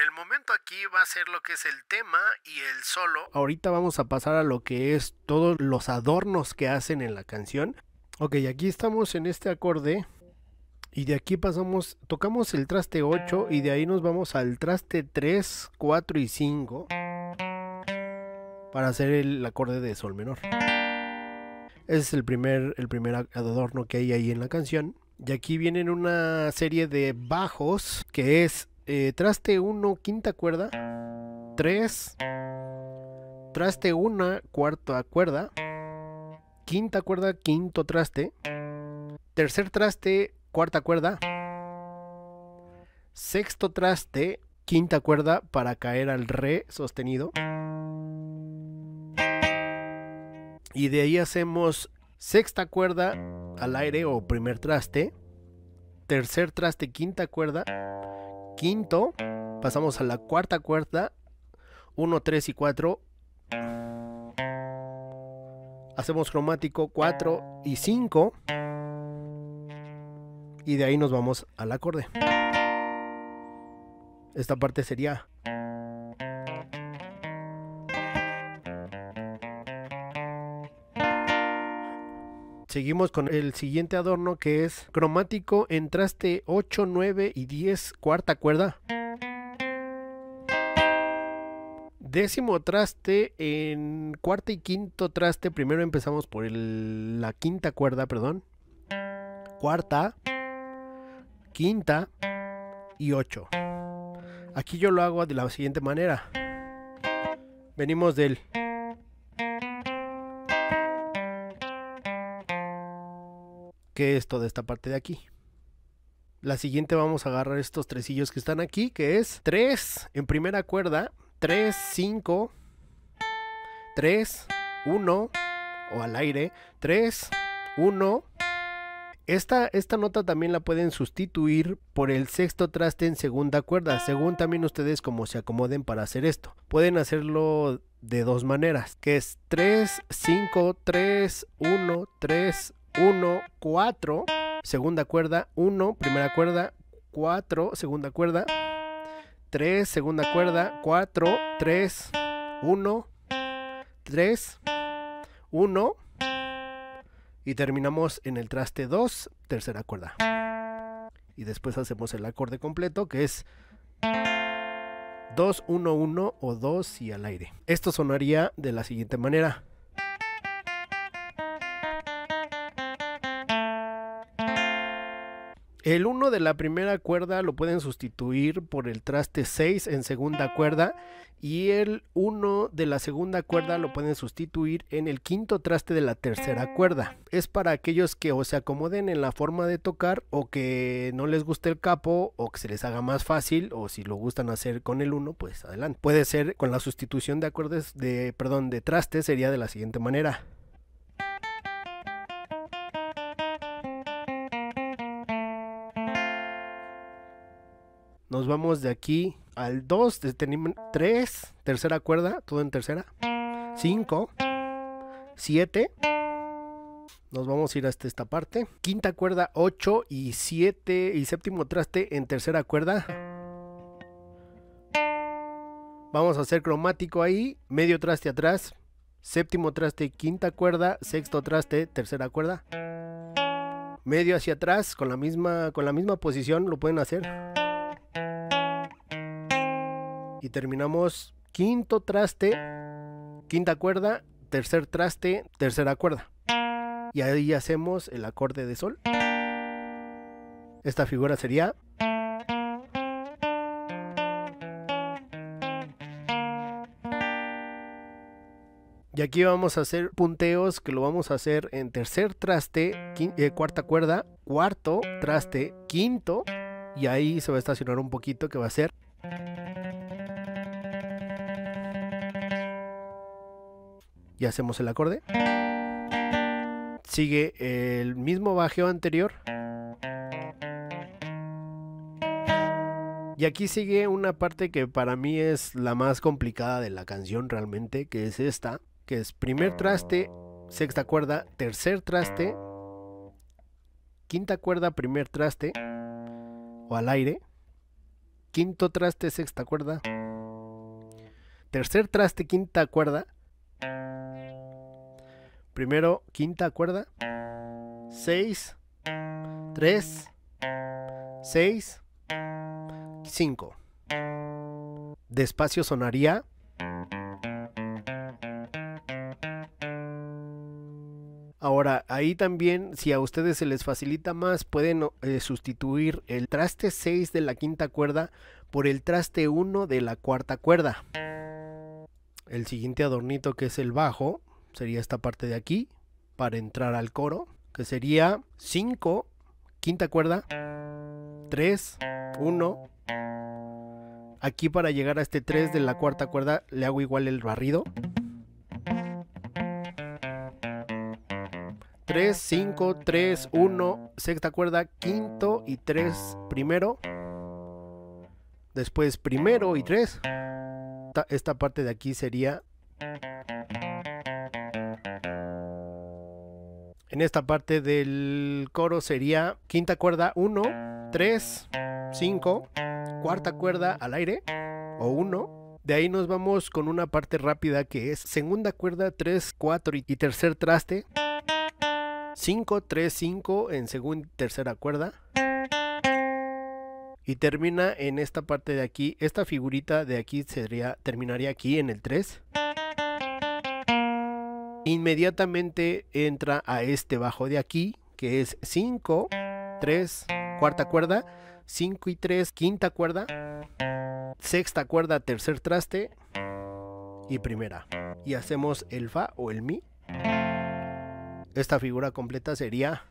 por el momento aquí va a ser lo que es el tema y el solo. Ahorita vamos a pasar a lo que es todos los adornos que hacen en la canción. Ok, aquí estamos en este acorde y de aquí pasamos, tocamos el traste 8 y de ahí nos vamos al traste 3, 4 y 5 para hacer el acorde de sol menor. Ese es el primer adorno que hay ahí en la canción. Y aquí vienen una serie de bajos, que es traste 1, quinta cuerda, 3, traste 1, cuarta cuerda, quinta cuerda, quinto traste, tercer traste, cuarta cuerda, sexto traste, quinta cuerda para caer al re sostenido. Y de ahí hacemos sexta cuerda al aire o primer traste, tercer traste, quinta cuerda, quinto, pasamos a la cuarta cuerda, 1, 3 y 4, hacemos cromático 4 y 5 y de ahí nos vamos al acorde. Esta parte sería... Seguimos con el siguiente adorno que es cromático en traste 8, 9 y 10, cuarta cuerda. Décimo traste en cuarta y quinto traste. Primero empezamos por la quinta cuerda, perdón. Cuarta, quinta y 8. Aquí yo lo hago de la siguiente manera. Venimos del... que es toda esta parte de aquí. La siguiente vamos a agarrar estos tresillos que están aquí, que es 3 en primera cuerda, 3, 5, 3, 1 o al aire, 3, 1. Esta nota también la pueden sustituir por el sexto traste en segunda cuerda, según también ustedes como se acomoden para hacer esto. Pueden hacerlo de dos maneras, que es 3, 5, 3, 1, 3, 1, 4, segunda cuerda, 1, primera cuerda, 4, segunda cuerda, 3, segunda cuerda, 4, 3, 1, 3, 1 y terminamos en el traste 2, tercera cuerda. Y después hacemos el acorde completo que es 2, 1, 1 o 2 y al aire. Esto sonaría de la siguiente manera. El 1 de la primera cuerda lo pueden sustituir por el traste 6 en segunda cuerda y el 1 de la segunda cuerda lo pueden sustituir en el quinto traste de la tercera cuerda. Es para aquellos que o se acomoden en la forma de tocar o que no les guste el capo o que se les haga más fácil, o si lo gustan hacer con el 1 pues adelante. Puede ser con la sustitución de acordes de trastes, sería de la siguiente manera. Nos vamos de aquí al 2, tenemos 3, tercera cuerda, todo en tercera, 5, 7, nos vamos a ir hasta esta parte, quinta cuerda, 8 y 7 y séptimo traste en tercera cuerda. Vamos a hacer cromático ahí, medio traste atrás, séptimo traste, quinta cuerda, sexto traste, tercera cuerda, medio hacia atrás con la misma posición lo pueden hacer. Y terminamos quinto traste, quinta cuerda, tercer traste, tercera cuerda. Y ahí hacemos el acorde de sol. Esta figura sería... Y aquí vamos a hacer punteos que lo vamos a hacer en tercer traste, cuarta cuerda, cuarto traste, quinto. Y ahí se va a estacionar un poquito que va a ser... Y hacemos el acorde. Sigue el mismo bajeo anterior. Y aquí sigue una parte que para mí es la más complicada de la canción realmente, que es esta, que es primer traste, sexta cuerda, tercer traste, quinta cuerda, primer traste o al aire, quinto traste, sexta cuerda, tercer traste, quinta cuerda, primero, quinta cuerda, 6, 3, 6, 5. Despacio sonaría. Ahora, ahí también, si a ustedes se les facilita más, pueden sustituir el traste 6 de la quinta cuerda por el traste 1 de la cuarta cuerda. El siguiente adornito, que es el bajo, sería esta parte de aquí, para entrar al coro, que sería 5, quinta cuerda, 3, 1. Aquí, para llegar a este 3 de la cuarta cuerda, le hago igual el barrido. 3, 5, 3, 1, sexta cuerda, quinto y 3 primero. Después primero y 3. Esta parte de aquí sería... En esta parte del coro sería quinta cuerda 1, 3, 5, cuarta cuerda al aire o 1. De ahí nos vamos con una parte rápida, que es segunda cuerda 3, 4 y tercer traste. 5, 3, 5 en segunda y tercera cuerda. Y termina en esta parte de aquí. Esta figurita de aquí terminaría aquí en el 3. Inmediatamente entra a este bajo de aquí, que es 5, 3, cuarta cuerda, 5 y 3, quinta cuerda, sexta cuerda, tercer traste y primera. Y hacemos el fa o el mi. Esta figura completa sería...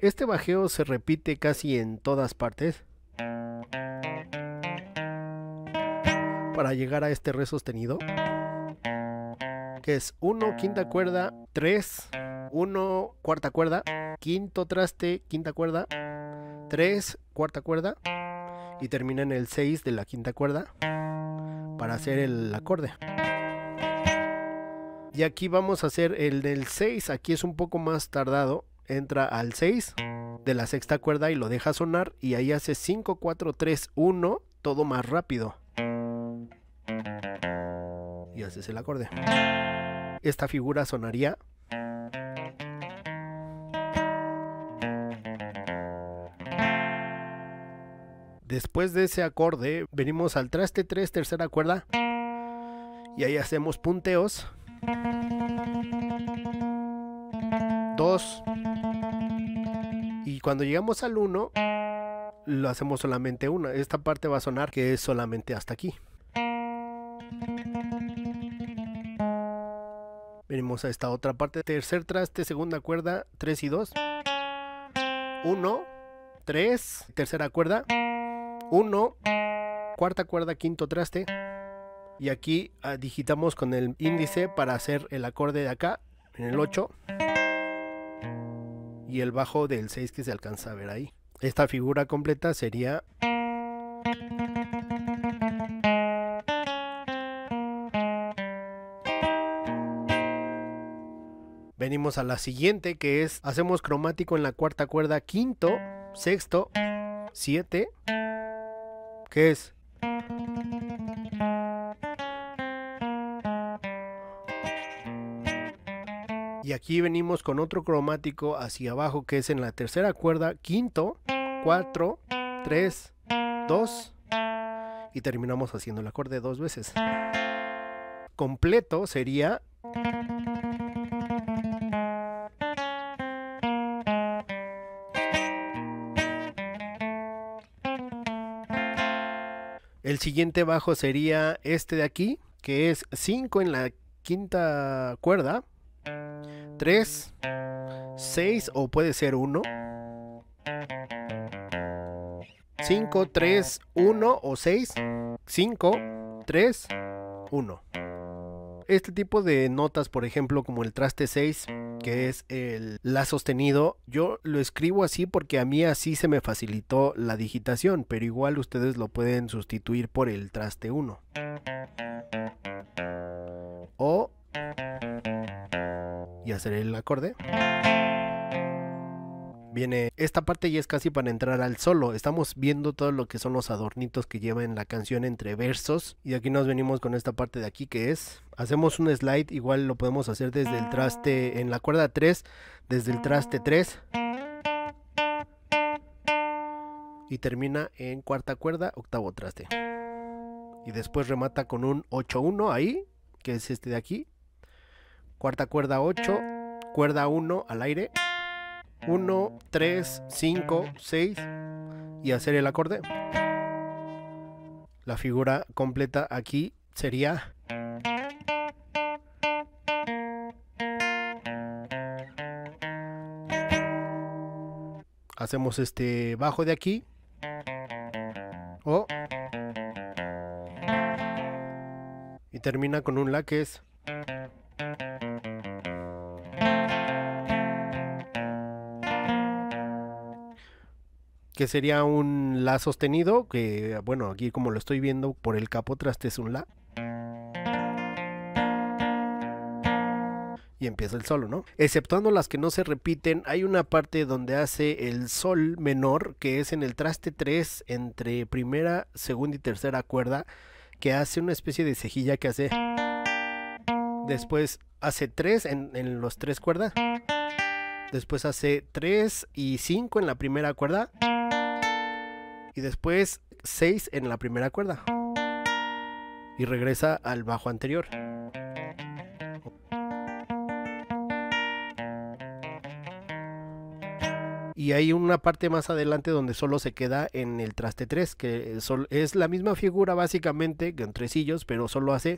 Este bajeo se repite casi en todas partes, para llegar a este re sostenido, que es 1, quinta cuerda, 3, 1, cuarta cuerda, quinto traste, quinta cuerda, 3, cuarta cuerda, y termina en el 6 de la quinta cuerda para hacer el acorde. Y aquí vamos a hacer el del 6, aquí es un poco más tardado, entra al 6 de la sexta cuerda y lo deja sonar, y ahí hace 5, 4, 3, 1, todo más rápido. Y haces el acorde. Esta figura sonaría. Después de ese acorde, venimos al traste 3, tercera cuerda. Y ahí hacemos punteos. 2. Y cuando llegamos al 1, lo hacemos solamente una. Esta parte va a sonar, que es solamente hasta aquí. Venimos a esta otra parte, tercer traste, segunda cuerda, 3 y 2, 1, 3, tercera cuerda, 1, cuarta cuerda, quinto traste, y aquí digitamos con el índice para hacer el acorde de acá, en el 8, y el bajo del 6 que se alcanza a ver ahí. Esta figura completa sería... Venimos a la siguiente, que es, hacemos cromático en la cuarta cuerda, quinto, sexto, 7, que es... Y aquí venimos con otro cromático hacia abajo, que es en la tercera cuerda, quinto, 4, 3, 2, y terminamos haciendo el acorde dos veces. Completo sería... El siguiente bajo sería este de aquí, que es 5 en la quinta cuerda, 3, 6 o puede ser 1, 5, 3, 1 o 6, 5, 3, 1. Este tipo de notas, por ejemplo, como el traste 6, que es el la sostenido, yo lo escribo así porque a mí así se me facilitó la digitación, pero igual ustedes lo pueden sustituir por el traste 1. Y hacer el acorde. viene esta parte y es casi para entrar al solo. Estamos viendo todo lo que son los adornitos que lleva en la canción entre versos, y aquí nos venimos con esta parte de aquí que es, hacemos un slide, igual lo podemos hacer desde el traste, en la cuerda 3, desde el traste 3 y termina en cuarta cuerda, octavo traste, y después remata con un 8-1 ahí, que es este de aquí, cuarta cuerda 8, cuerda 1 al aire, 1, 3, 5, 6 y hacer el acorde. La figura completa aquí sería, hacemos este bajo de aquí o, y termina con un la que es, que sería un la sostenido, que bueno, aquí como lo estoy viendo por el capotraste es un la, y empieza el solo, ¿no? Exceptuando las que no se repiten, hay una parte donde hace el sol menor, que es en el traste 3, entre primera, segunda y tercera cuerda, que hace una especie de cejilla que hace, después hace 3 en los 3 cuerdas, después hace 3 y 5 en la primera cuerda, y después 6 en la primera cuerda, y regresa al bajo anterior. Y hay una parte más adelante donde solo se queda en el traste 3, que es la misma figura básicamente, con tresillos, pero solo hace.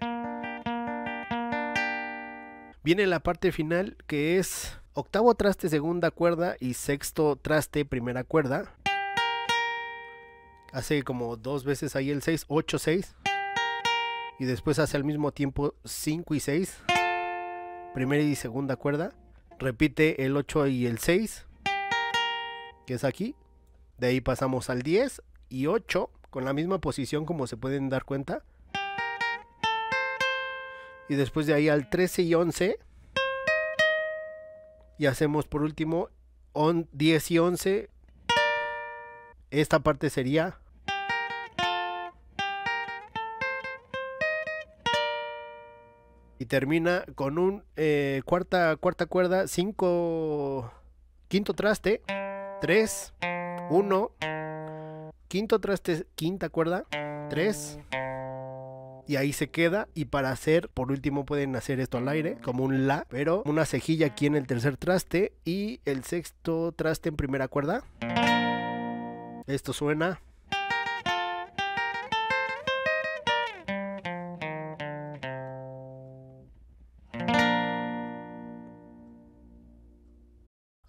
Viene la parte final, que es octavo traste, segunda cuerda, y sexto traste, primera cuerda. Hace como dos veces ahí el 6, 8, 6. Y después hace al mismo tiempo 5 y 6. Primera y segunda cuerda. Repite el 8 y el 6. Que es aquí, de ahí pasamos al 10 y 8 con la misma posición, como se pueden dar cuenta, y después de ahí al 13 y 11, y hacemos por último 10 y 11, esta parte sería, y termina con un cuarta cuerda, quinto traste, 3, 1, quinto traste, quinta cuerda, 3, y ahí se queda. Y para hacer, por último pueden hacer esto al aire, como un la, pero una cejilla aquí en el tercer traste y el sexto traste en primera cuerda. Esto suena.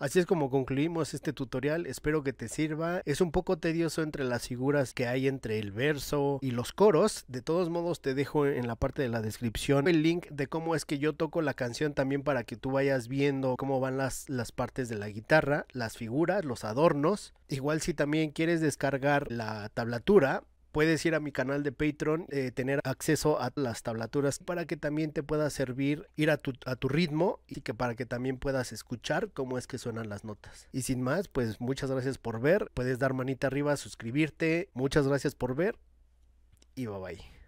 Así es como concluimos este tutorial, espero que te sirva. Es un poco tedioso entre las figuras que hay entre el verso y los coros. De todos modos te dejo en la parte de la descripción el link de cómo es que yo toco la canción también, para que tú vayas viendo cómo van las partes de la guitarra, las figuras, los adornos. Igual si también quieres descargar la tablatura, puedes ir a mi canal de Patreon, tener acceso a las tablaturas para que también te pueda servir ir a tu ritmo, y que para que también puedas escuchar cómo es que suenan las notas. Y sin más, pues muchas gracias por ver, puedes dar manita arriba, suscribirte, muchas gracias por ver y bye bye.